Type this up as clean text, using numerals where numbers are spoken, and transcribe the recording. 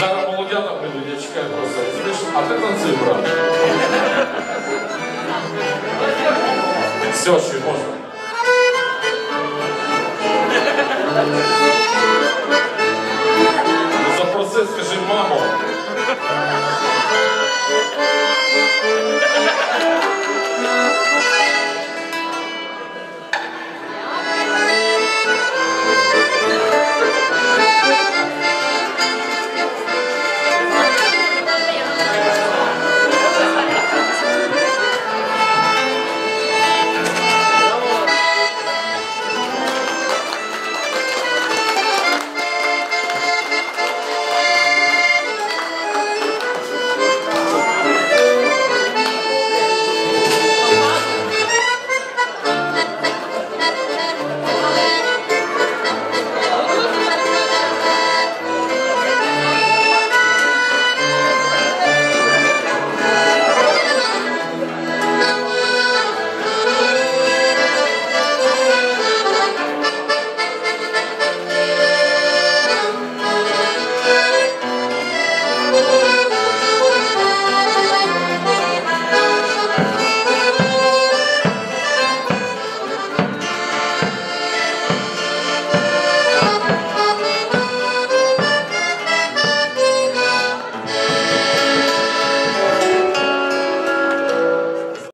Зараз молодята прийдуть, я чекаю просто. А ти танцюй, брат. Все, що можна.